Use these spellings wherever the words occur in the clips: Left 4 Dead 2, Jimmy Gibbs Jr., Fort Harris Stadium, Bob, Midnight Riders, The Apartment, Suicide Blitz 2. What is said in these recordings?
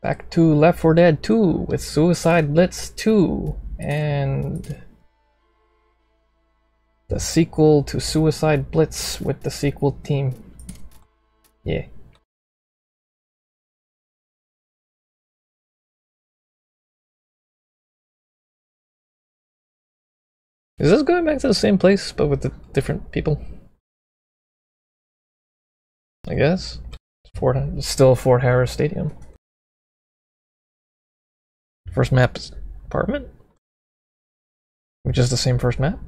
Back to Left 4 Dead 2 with Suicide Blitz 2 and the sequel to Suicide Blitz with the sequel team. Yeah. Is this going back to the same place but with the different people? I guess. It's still Fort Harris Stadium. First map is apartment? Which is the same first map?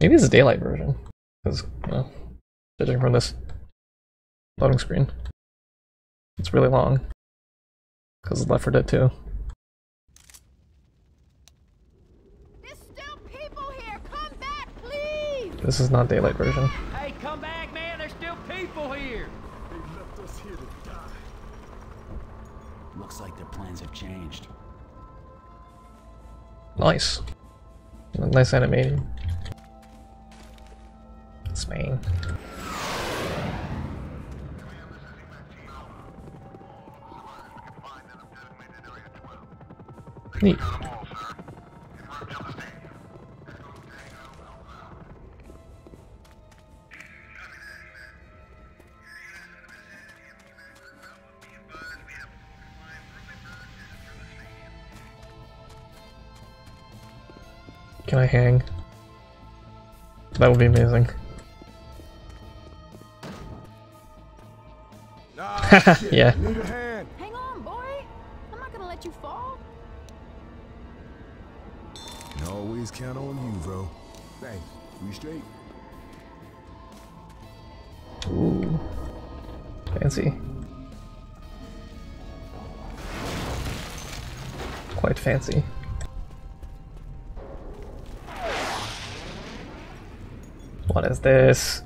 Maybe it's a daylight version. Because, well, judging from this loading screen, it's really long. Because it's Left 4 Dead 2. There's still people here! Come back, please! This is not daylight version. Hey, come back, man! There's still people here! They left us here to die. Looks like their plans have changed. Nice. Nice animation. It's mean. Neat. Can I hang? That would be amazing. Yeah. Hang on, boy. I'm not gonna let you fall. Can always count on you, bro. Thanks. We straight. Ooh. Fancy. Quite fancy. What is this?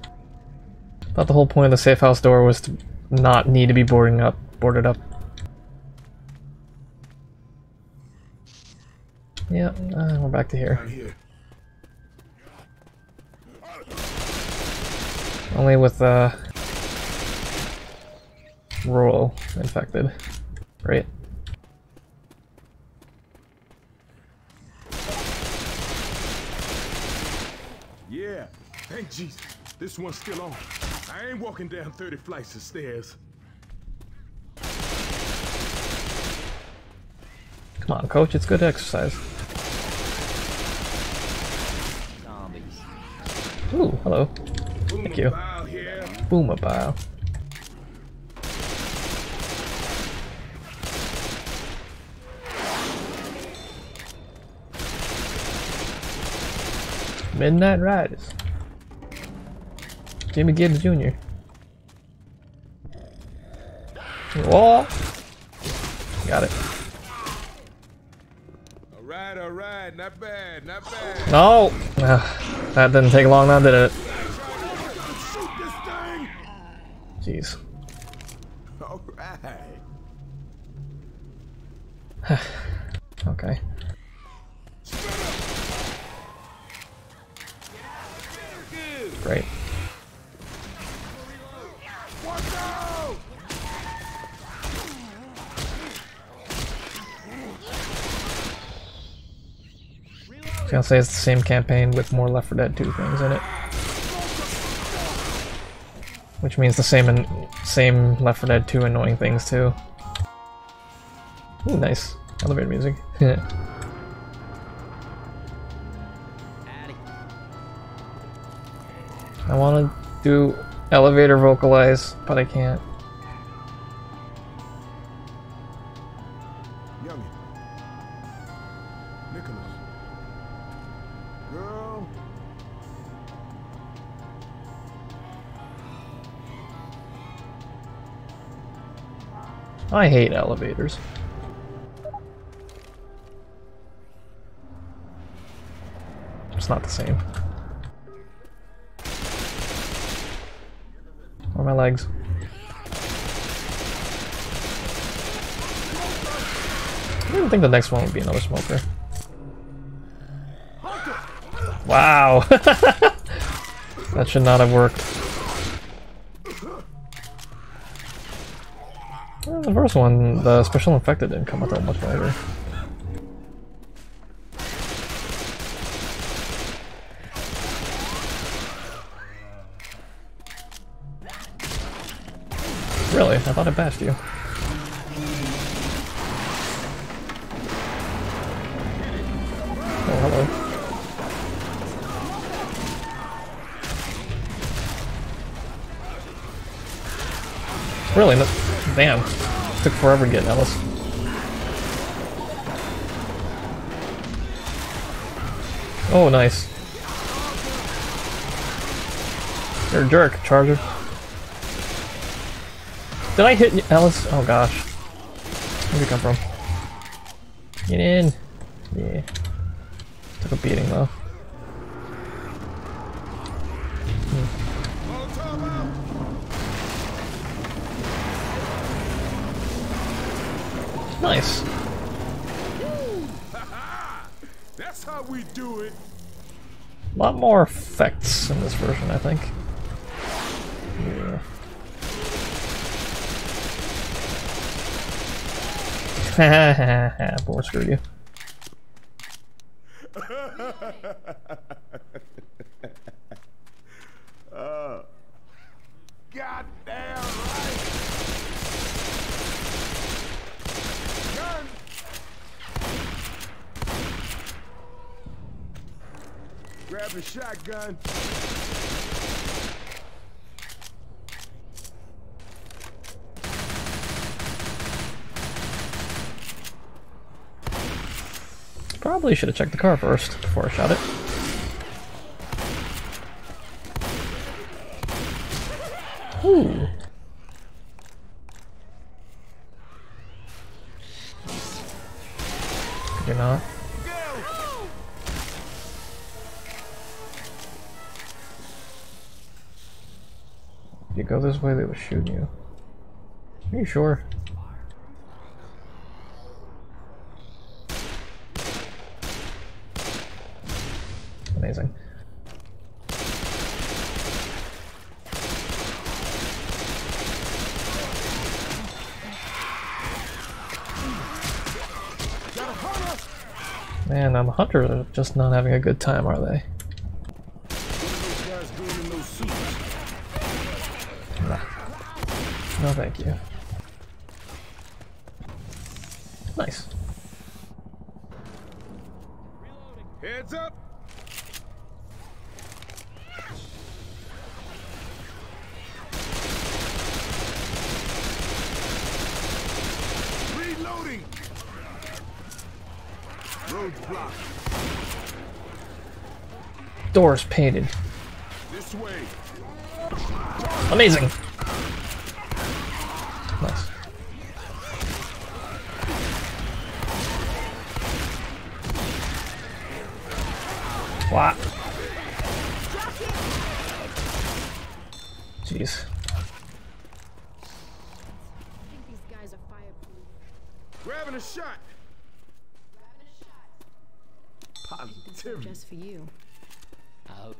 I thought the whole point of the safe house door was to not need to be boarded up. Yeah, we're back to here. Only with rural infected, right? Yeah. Thank Jesus. This one's still on. I ain't walking down 30 flights of stairs. Come on, coach, it's good exercise. Zombies. Ooh, hello. Thank you. Boomabile. Midnight Riders. Jimmy Gibbs Jr. Whoa! Got it. Alright, not bad, not bad. No! That didn't take long now, did it? Jeez. Alright. Okay. Great. I was gonna say it's the same campaign with more Left 4 Dead 2 things in it, which means the same Left 4 Dead 2 annoying things too. Ooh, nice elevator music. I want to do elevator vocalize, but I can't. I hate elevators. It's not the same. Or my legs. I didn't think the next one would be another smoker. Wow! That should not have worked. the first one, the special infected didn't come until much later. Really? I thought it bashed you. Oh, hello. Really? No, damn. Took forever to get Ellis. Oh, nice. You're a jerk, Charger. Did I hit Ellis? Oh gosh. Where'd you come from? Get in. Yeah. Took a beating though. Nice. That's how we do it. A lot more effects in this version, I think. Yeah. Boy, screw you. Goddamn right. Grab the shotgun. Probably should have checked the car first before I shot it. Ooh. You're not. If you go this way, they will shoot you. Are you sure? Amazing. Man, I'm a hunter. They're just not having a good time, are they? No, thank you. Nice. Heads up. Reloading. Roadblock. Doors painted. This way. Amazing. Nice. What? Jeez. These guys are fireproof. Grabbing a shot. Positive. Just for you. Out.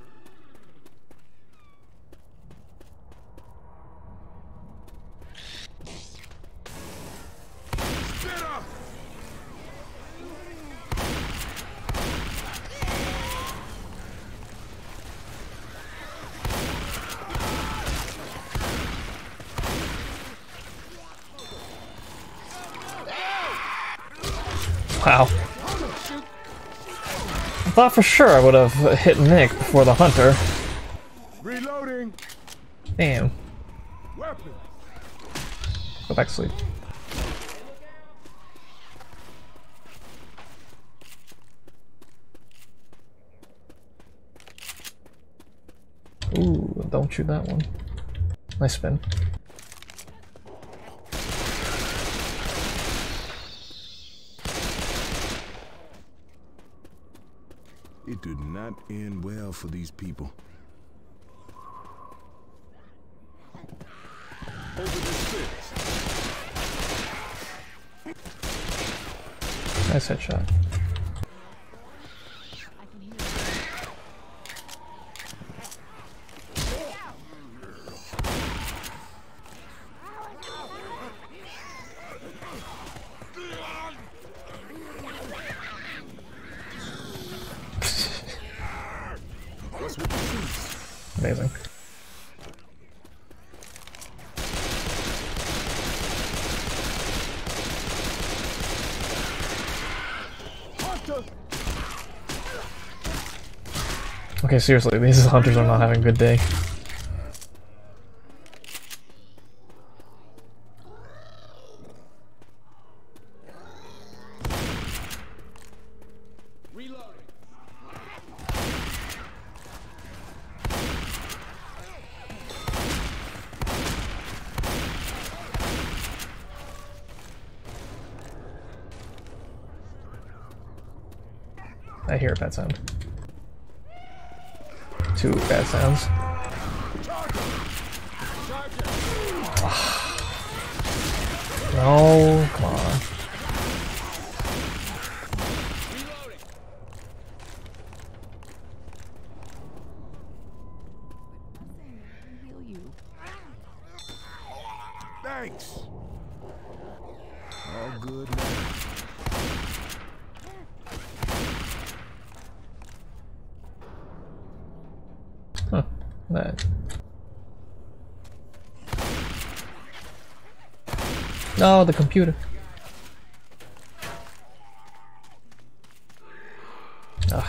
Wow. I thought for sure I would have hit Nick before the hunter. Reloading. Damn. Weapon. Go back to sleep. Ooh, don't shoot that one. Nice spin. It did not end well for these people. Over this bridge. Nice headshot. I can hear you. Amazing. Okay, seriously, these hunters are not having a good day. I hear a bad sound. Two bad sounds. No, come on. Thanks. All good. That. No, the computer. Ugh.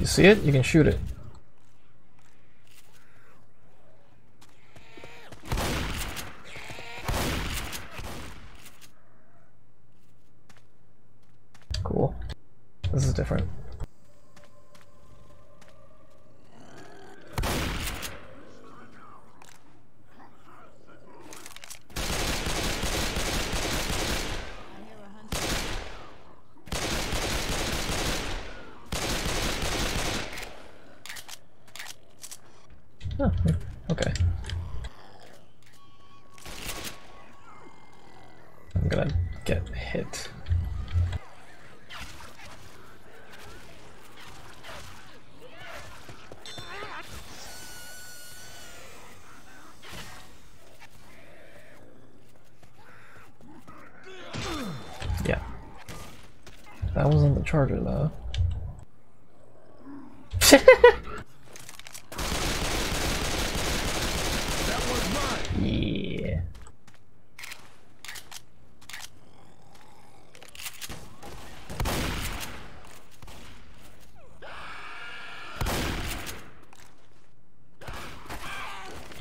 You see it? You can shoot it. Cool. This is different. Oh, okay. I'm gonna get hit. That wasn't the charger though. That was mine. Yeah.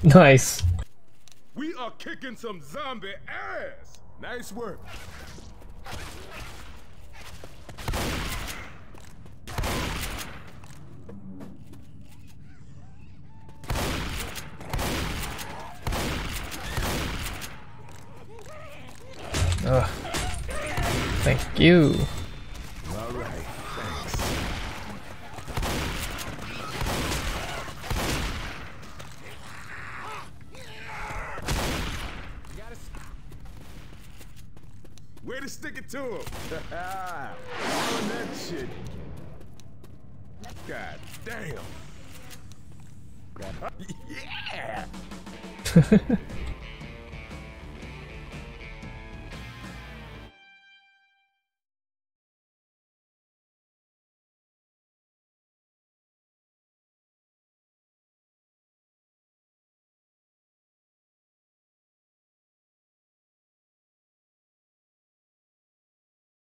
Nice. We are kicking some zombie ass. Nice work. Ugh. Thank you. All right, thanks. Way to stick it to him. That shit. God damn. Yeah.